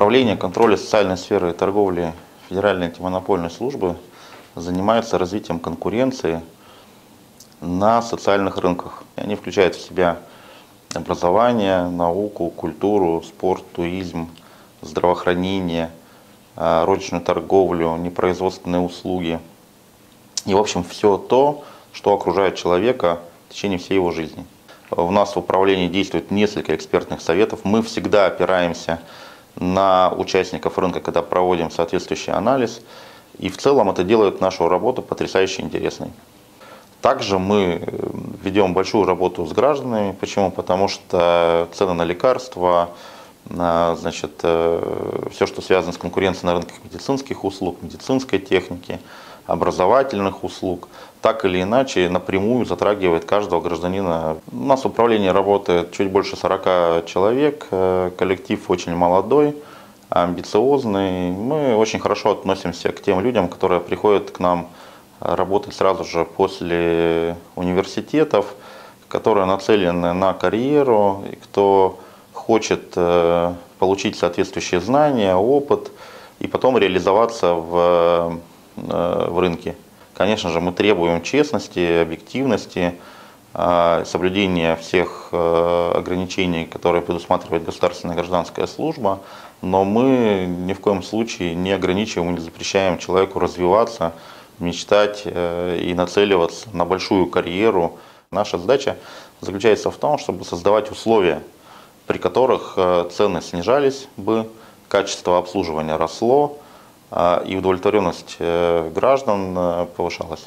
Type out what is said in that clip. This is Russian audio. Управление контроля социальной сферы и торговли Федеральной антимонопольной службы занимается развитием конкуренции на социальных рынках. Они включают в себя образование, науку, культуру, спорт, туризм, здравоохранение, розничную торговлю, непроизводственные услуги. И, в общем, все то, что окружает человека в течение всей его жизни. У нас в управлении действует несколько экспертных советов. Мы всегда опираемся на участников рынка, когда проводим соответствующий анализ. И в целом это делает нашу работу потрясающе интересной. Также мы ведем большую работу с гражданами. Почему? Потому что цены на лекарства, все, что связано с конкуренцией на рынках медицинских услуг, медицинской техники, образовательных услуг, так или иначе напрямую затрагивает каждого гражданина. У нас в управлении работает чуть больше 40 человек, коллектив очень молодой, амбициозный. Мы очень хорошо относимся к тем людям, которые приходят к нам работать сразу же после университетов, которые нацелены на карьеру, и кто хочет получить соответствующие знания, опыт и потом реализоваться в рынке. Конечно же, мы требуем честности, объективности, соблюдения всех ограничений, которые предусматривает государственная гражданская служба, но мы ни в коем случае не ограничиваем и не запрещаем человеку развиваться, мечтать и нацеливаться на большую карьеру. Наша задача заключается в том, чтобы создавать условия, при которых цены снижались бы, качество обслуживания росло, и удовлетворенность граждан повышалась.